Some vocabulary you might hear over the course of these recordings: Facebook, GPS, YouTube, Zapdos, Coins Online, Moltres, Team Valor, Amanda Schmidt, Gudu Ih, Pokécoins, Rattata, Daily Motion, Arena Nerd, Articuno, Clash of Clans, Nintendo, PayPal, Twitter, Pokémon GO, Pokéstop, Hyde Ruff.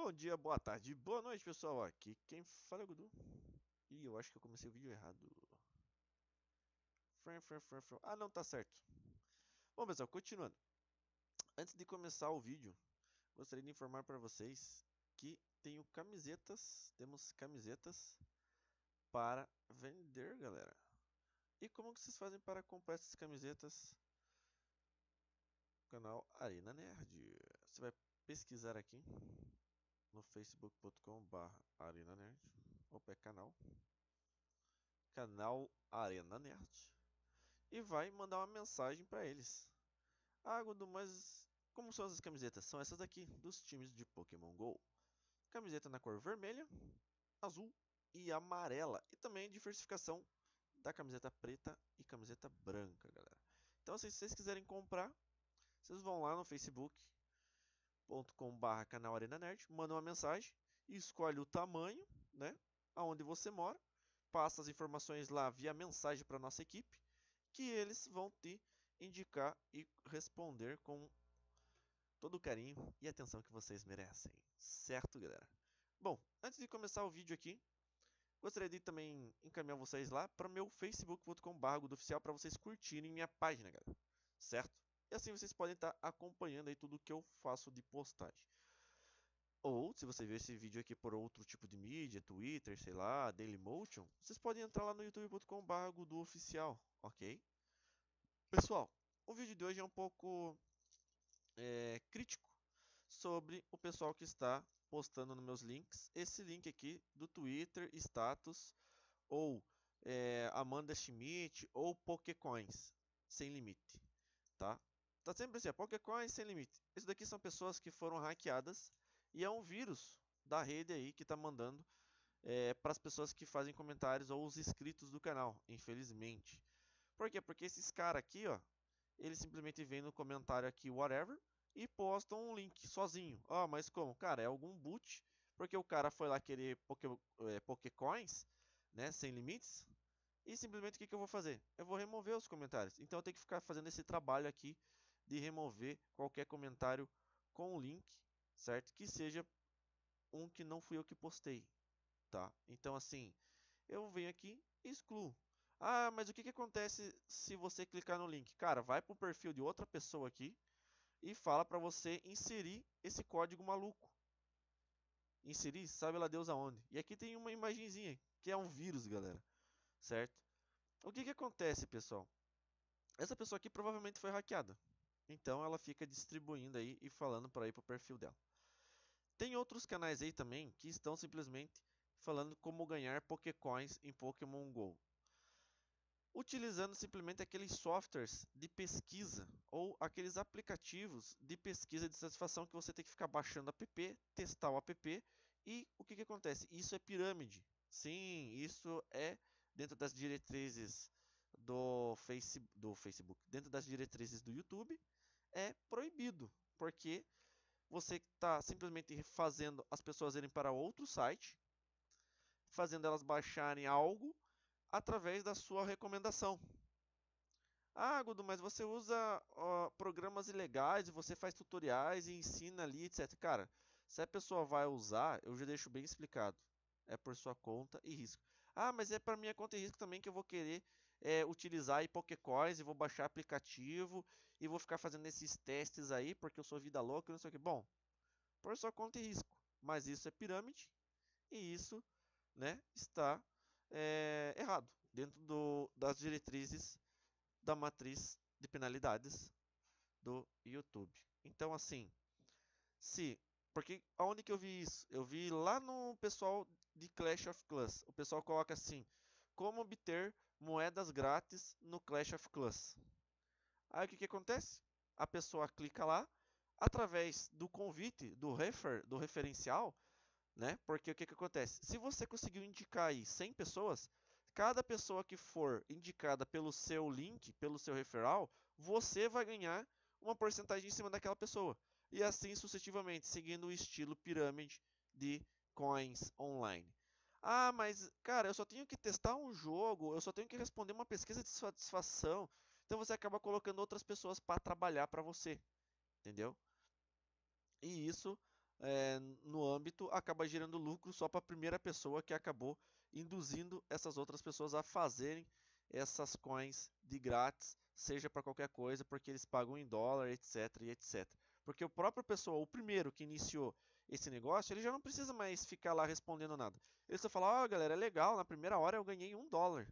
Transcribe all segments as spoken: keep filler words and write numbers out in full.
Bom dia, boa tarde, boa noite, pessoal. Aqui quem fala é o Gudu. Ih, eu acho que eu comecei o vídeo errado. Frame, frame, frame, frame. Ah, não, tá certo. Bom, pessoal, continuando. Antes de começar o vídeo, gostaria de informar para vocês que tenho camisetas, temos camisetas para vender, galera. E como que vocês fazem para comprar essas camisetas? Canal Arena Nerd. Você vai pesquisar aqui no facebook ponto com barra Arena Nerd. Opa, é canal. Canal Arena Nerd. E vai mandar uma mensagem para eles. Ah, Gudu, mas como são essas camisetas? São essas daqui, dos times de Pokémon GO. Camiseta na cor vermelha, azul e amarela. E também diversificação da camiseta preta e camiseta branca, galera. Então, se vocês quiserem comprar, vocês vão lá no facebook ponto com barra canal Arena Nerd, manda uma mensagem e escolhe o tamanho, né, aonde você mora, passa as informações lá via mensagem para nossa equipe, que eles vão te indicar e responder com todo o carinho e atenção que vocês merecem, certo, galera? Bom, antes de começar o vídeo aqui, gostaria de também encaminhar vocês lá para o meu facebook ponto com barra Gudu Oficial para vocês curtirem minha página, galera, certo? E assim vocês podem estar acompanhando aí tudo que eu faço de postagem. Ou, se você ver esse vídeo aqui por outro tipo de mídia, Twitter, sei lá, Daily Motion, vocês podem entrar lá no youtube ponto com barra Gudu Oficial, ok? Pessoal, o vídeo de hoje é um pouco é, crítico sobre o pessoal que está postando nos meus links. Esse link aqui do Twitter, status, ou é, Amanda Schmidt, ou Pokécoins, sem limite, tá? Tá sempre assim, Pokécoins sem limite. Isso daqui são pessoas que foram hackeadas e é um vírus da rede aí que tá mandando é, para as pessoas que fazem comentários ou os inscritos do canal, infelizmente. Por quê? Porque esses caras aqui, ó, eles simplesmente vêm no comentário aqui, whatever, e postam um link sozinho. Ó, oh, mas como? Cara, é algum boot, porque o cara foi lá querer Poké, é, Pokécoins, né, sem limites. E simplesmente o que, que eu vou fazer? Eu vou remover os comentários. Então eu tenho que ficar fazendo esse trabalho aqui de remover qualquer comentário com o link, certo? Que seja um que não fui eu que postei, tá? Então assim, eu venho aqui e excluo. Ah, mas o que, que acontece se você clicar no link? Cara, vai para o perfil de outra pessoa aqui e fala para você inserir esse código maluco. Inserir, sabe lá Deus aonde. E aqui tem uma imagenzinha, que é um vírus, galera. Certo? O que que acontece, pessoal? Essa pessoa aqui provavelmente foi hackeada. Então ela fica distribuindo aí e falando para ir para o perfil dela. Tem outros canais aí também que estão simplesmente falando como ganhar Pokécoins em Pokémon GO. Utilizando simplesmente aqueles softwares de pesquisa ou aqueles aplicativos de pesquisa de satisfação que você tem que ficar baixando o app, testar o app. E o que que acontece? Isso é pirâmide. Sim, isso é... dentro das diretrizes do, face, do Facebook, dentro das diretrizes do YouTube, é proibido. Porque você está simplesmente fazendo as pessoas irem para outro site, fazendo elas baixarem algo através da sua recomendação. Ah, Gudu, mas você usa ó, programas ilegais, você faz tutoriais e ensina ali, etcétera. Cara, se a pessoa vai usar, eu já deixo bem explicado. É por sua conta e risco. Ah, mas é para minha conta e risco também que eu vou querer é, utilizar Pokécoins e vou baixar aplicativo e vou ficar fazendo esses testes aí porque eu sou vida louca e não sei o que. Bom, por sua conta e risco. Mas isso é pirâmide e isso, né, está é, errado dentro do, das diretrizes da matriz de penalidades do YouTube. Então, assim, se... porque aonde que eu vi isso? Eu vi lá no pessoal de Clash of Clans. O pessoal coloca assim: como obter moedas grátis no Clash of Clans. Aí o que que acontece? A pessoa clica lá através do convite, do refer, do referencial, né? Porque o que que acontece? Se você conseguiu indicar aí cem pessoas, cada pessoa que for indicada pelo seu link, pelo seu referral, você vai ganhar uma porcentagem em cima daquela pessoa. E assim sucessivamente, seguindo o estilo pirâmide de Coins Online. Ah, mas cara, eu só tenho que testar um jogo, eu só tenho que responder uma pesquisa de satisfação. Então você acaba colocando outras pessoas para trabalhar para você, entendeu? E isso é, no âmbito, acaba gerando lucro só para a primeira pessoa que acabou induzindo essas outras pessoas a fazerem essas coins de grátis, seja para qualquer coisa, porque eles pagam em dólar, etc, e et cetera. Porque o próprio pessoal, o primeiro que iniciou esse negócio, ele já não precisa mais ficar lá respondendo nada. Ele só fala, ó oh, galera, é legal, na primeira hora eu ganhei um dólar.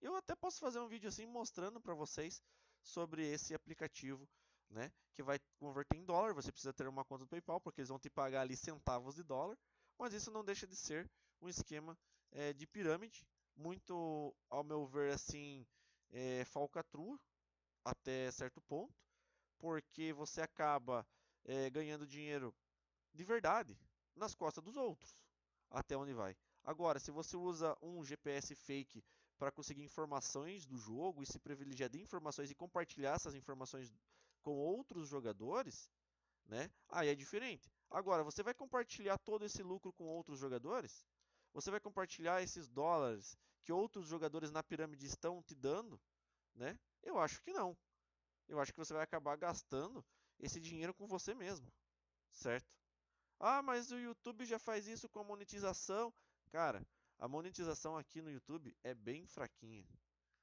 Eu até posso fazer um vídeo assim mostrando para vocês sobre esse aplicativo, né, que vai converter em dólar. Você precisa ter uma conta do PayPal, porque eles vão te pagar ali centavos de dólar. Mas isso não deixa de ser um esquema é, de pirâmide, muito, ao meu ver, assim, é, falcatrua até certo ponto, porque você acaba é, ganhando dinheiro de verdade nas costas dos outros, até onde vai. Agora, se você usa um G P S fake para conseguir informações do jogo e se privilegiar de informações e compartilhar essas informações com outros jogadores, né? Aí é diferente. Agora, você vai compartilhar todo esse lucro com outros jogadores? Você vai compartilhar esses dólares que outros jogadores na pirâmide estão te dando, né? Eu acho que não. Eu acho que você vai acabar gastando esse dinheiro com você mesmo, certo? Ah, mas o YouTube já faz isso com a monetização. Cara, a monetização aqui no YouTube é bem fraquinha.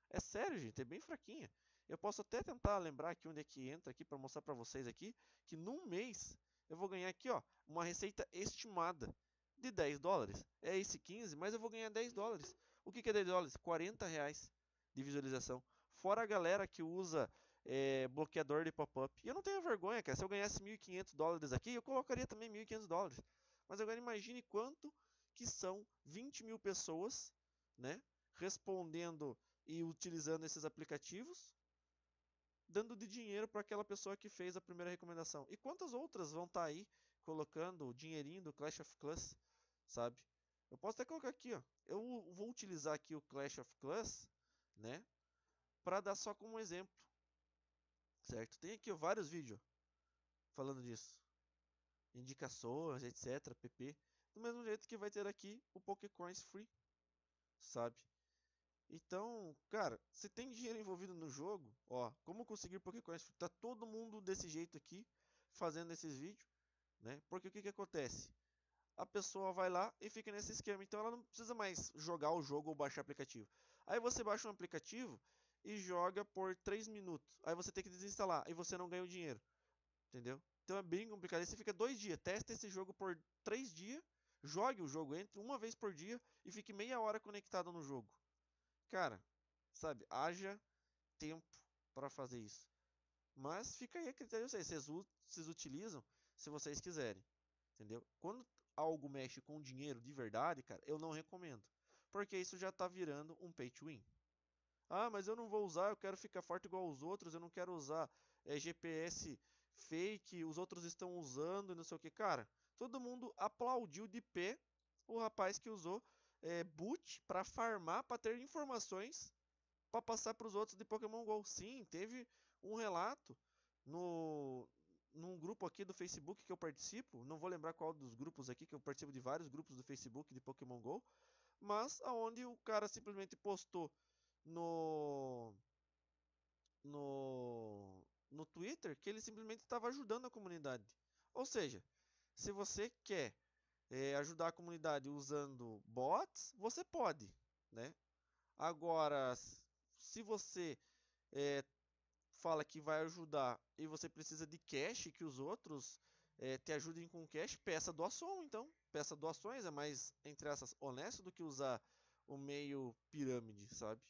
É sério, gente, é bem fraquinha. Eu posso até tentar lembrar aqui onde é que entra aqui para mostrar para vocês aqui que num mês eu vou ganhar aqui, ó, uma receita estimada de dez dólares. É esse quinze, mas eu vou ganhar dez dólares. O que que é dez dólares? quarenta reais de visualização. Fora a galera que usa é, bloqueador de pop-up. E eu não tenho vergonha, cara. Se eu ganhasse mil e quinhentos dólares aqui, eu colocaria também mil e quinhentos dólares. Mas agora imagine quanto que são vinte mil pessoas, né, respondendo e utilizando esses aplicativos, dando de dinheiro para aquela pessoa que fez a primeira recomendação. E quantas outras vão estar tá aí colocando o dinheirinho do Clash of Clans, sabe? Eu posso até colocar aqui, ó. Eu vou utilizar aqui o Clash of Clans, né, para dar só como exemplo, certo? Tem aqui ó, vários vídeos falando disso, indicações, et cetera, pp. Do mesmo jeito que vai ter aqui o Pokécoins Free, sabe? Então, cara, se tem dinheiro envolvido no jogo, ó, como conseguir Pokécoins Free? Tá todo mundo desse jeito aqui, fazendo esses vídeos, né? Porque o que que acontece? A pessoa vai lá e fica nesse esquema, então ela não precisa mais jogar o jogo ou baixar aplicativo. Aí você baixa um aplicativo e joga por três minutos, aí você tem que desinstalar, e você não ganha o dinheiro, entendeu? Então é bem complicado, aí você fica dois dias, testa esse jogo por três dias, jogue o jogo, entre uma vez por dia e fique meia hora conectado no jogo. Cara, sabe, haja tempo para fazer isso. Mas fica aí a critério de vocês, vocês, vocês utilizam se vocês quiserem, entendeu? Quando algo mexe com dinheiro de verdade, cara, eu não recomendo. Porque isso já tá virando um pay to win. Ah, mas eu não vou usar, eu quero ficar forte igual os outros, eu não quero usar é, G P S fake, os outros estão usando, não sei o que, cara. Todo mundo aplaudiu de pé o rapaz que usou é, boot para farmar, para ter informações para passar para os outros de Pokémon GO. Sim, teve um relato no, num grupo aqui do Facebook que eu participo. Não vou lembrar qual dos grupos aqui, que eu participo de vários grupos do Facebook de Pokémon GO. Mas aonde o cara simplesmente postou no, no, no Twitter que ele simplesmente estava ajudando a comunidade. Ou seja, se você quer é, ajudar a comunidade usando bots, você pode, né? Agora, se você é, fala que vai ajudar e você precisa de cash, que os outros é, te ajudem com cash, peça doação, então. Peça doações, é mais, entre essas, honesto do que usar o meio pirâmide, sabe?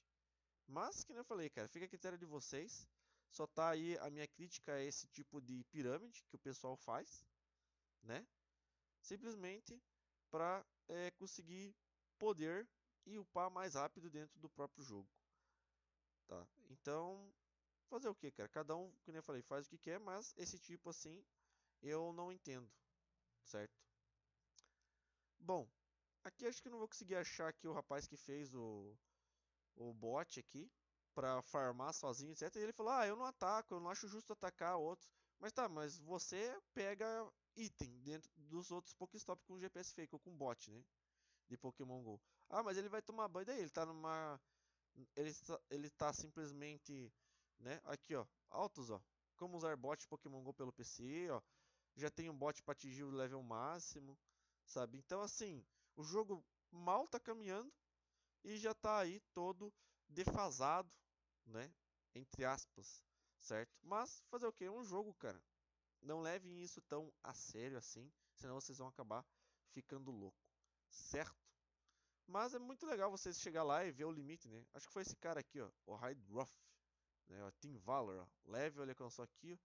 Mas, que nem eu falei, cara, fica a critério de vocês. Só tá aí a minha crítica a esse tipo de pirâmide que o pessoal faz, né? Simplesmente para é, conseguir poder e upar mais rápido dentro do próprio jogo, tá? Então, fazer o que, cara? Cada um, como eu falei, faz o que quer, mas esse tipo assim eu não entendo, certo? Bom, aqui acho que eu não vou conseguir achar aqui o rapaz que fez o, o bot aqui para farmar sozinho, etcétera. E ele falou, ah, eu não ataco, eu não acho justo atacar outros. Mas tá, mas você pega item dentro dos outros Pokéstop com G P S fake ou com bot, né, de Pokémon GO. Ah, mas ele vai tomar banho daí, ele tá numa... Ele tá, ele tá simplesmente, né, aqui ó, altos ó, como usar bot de Pokémon GO pelo P C, ó, já tem um bot para atingir o level máximo, sabe? Então assim, o jogo mal tá caminhando e já tá aí todo defasado, né? Entre aspas, certo? Mas fazer o que? É um jogo, cara. Não levem isso tão a sério assim, senão vocês vão acabar ficando louco, certo? Mas é muito legal vocês chegar lá e ver o limite, né? Acho que foi esse cara aqui, ó, o Hyde Ruff, né? O Team Valor, ó, level ele alcançou aqui, ó.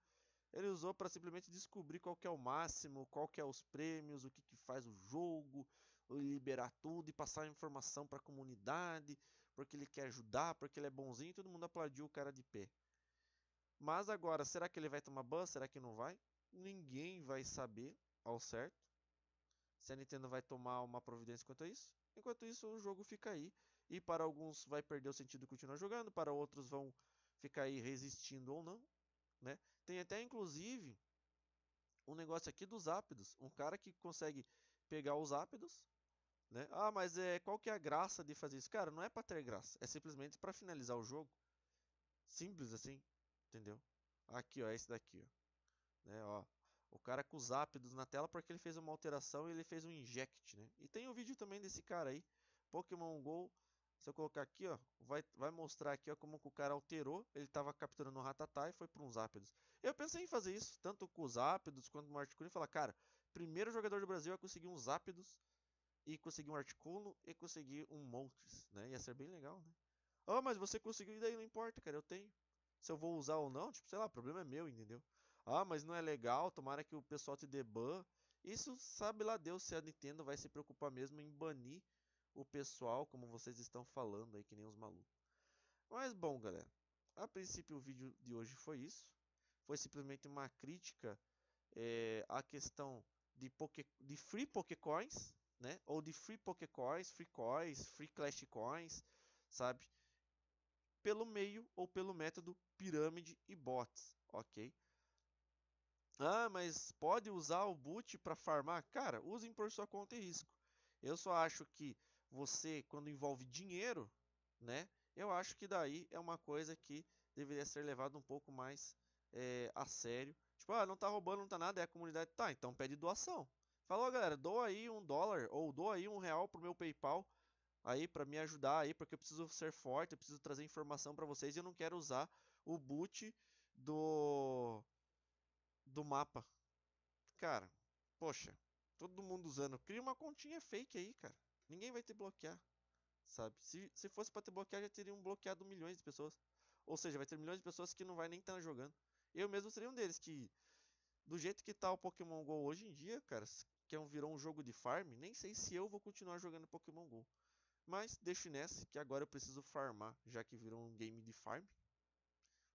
Ele usou para simplesmente descobrir qual que é o máximo, qual que é os prêmios, o que que faz o jogo, liberar tudo e passar a informação para a comunidade, porque ele quer ajudar, porque ele é bonzinho, e todo mundo aplaudiu o cara de pé. Mas agora, será que ele vai tomar ban? Será que não vai? Ninguém vai saber ao certo se a Nintendo vai tomar uma providência quanto a isso. Enquanto isso, o jogo fica aí. E para alguns vai perder o sentido de continuar jogando, para outros vão ficar aí resistindo ou não, né? Tem até, inclusive, um negócio aqui dos Zapdos. Um cara que consegue pegar os Zapdos, né? Ah, mas é, qual que é a graça de fazer isso? Cara, não é para ter graça. É simplesmente para finalizar o jogo. Simples assim, entendeu? Aqui, ó, esse daqui, ó. Né, ó. O cara com os Zapdos na tela porque ele fez uma alteração e ele fez um inject, né? E tem um vídeo também desse cara aí, Pokémon GO. Se eu colocar aqui, ó, vai, vai mostrar aqui, ó, como que o cara alterou. Ele tava capturando o Rattata e foi para uns Zapdos. Eu pensei em fazer isso, tanto com os Zapdos quanto com o Articuno. E falar, cara, primeiro jogador do Brasil a conseguir uns Zapdos e conseguir um Articuno e conseguir um Moltres, né? Ia ser bem legal, né? Ah, oh, mas você conseguiu, e daí não importa, cara, eu tenho. Se eu vou usar ou não, tipo, sei lá, o problema é meu, entendeu? Ah, mas não é legal, tomara que o pessoal te dê ban. Isso sabe lá Deus se a Nintendo vai se preocupar mesmo em banir o pessoal, como vocês estão falando aí, que nem os malucos. Mas bom, galera, a princípio o vídeo de hoje foi isso. Foi simplesmente uma crítica é, à questão de, poké, de free Pokécoins, né? Ou de free Pokécoins, free coins, free Clash Coins, sabe? Pelo meio ou pelo método pirâmide e bots, ok? Ah, mas pode usar o boot para farmar? Cara, usem por sua conta e risco. Eu só acho que você, quando envolve dinheiro, né? Eu acho que daí é uma coisa que deveria ser levada um pouco mais é, a sério. Tipo, ah, não tá roubando, não tá nada, é a comunidade. Tá, então pede doação. Falou, galera, doa aí um dólar ou doa aí um real pro meu PayPal aí pra me ajudar aí, porque eu preciso ser forte, eu preciso trazer informação pra vocês e eu não quero usar o boot do, do mapa. Cara, poxa. Todo mundo usando. Cria uma continha fake aí, cara. Ninguém vai te bloquear, sabe? Se, se fosse pra te bloquear, já teriam bloqueado milhões de pessoas. Ou seja, vai ter milhões de pessoas que não vai nem estar jogando. Eu mesmo seria um deles que... Do jeito que tá o Pokémon GO hoje em dia, cara, que é um, virou um jogo de farm, nem sei se eu vou continuar jogando Pokémon GO. Mas deixo nessa, que agora eu preciso farmar, já que virou um game de farm.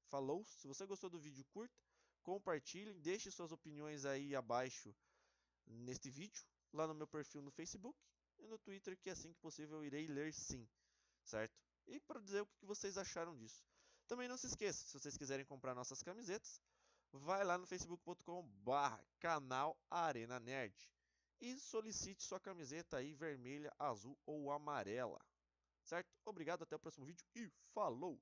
Falou. Se você gostou do vídeo, curta, compartilhe, deixe suas opiniões aí abaixo neste vídeo, lá no meu perfil no Facebook e no Twitter, que assim que possível eu irei ler sim, certo? E para dizer o que vocês acharam disso. Também não se esqueça, se vocês quiserem comprar nossas camisetas, vai lá no facebook ponto com barra canal Arena Nerd e solicite sua camiseta aí vermelha, azul ou amarela, certo? Obrigado, até o próximo vídeo e falou!